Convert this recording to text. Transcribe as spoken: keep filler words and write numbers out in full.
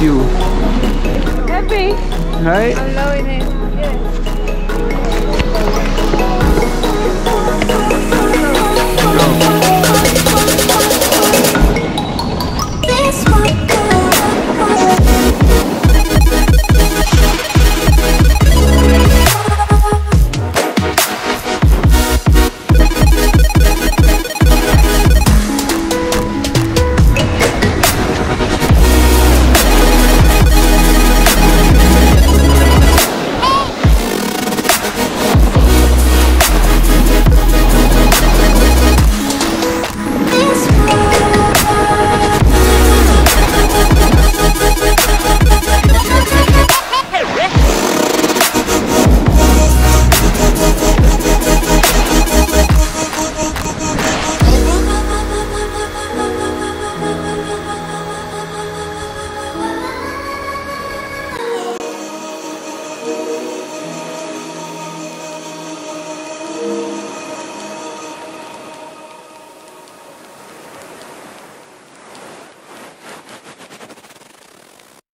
You happy, right? I'm loving it.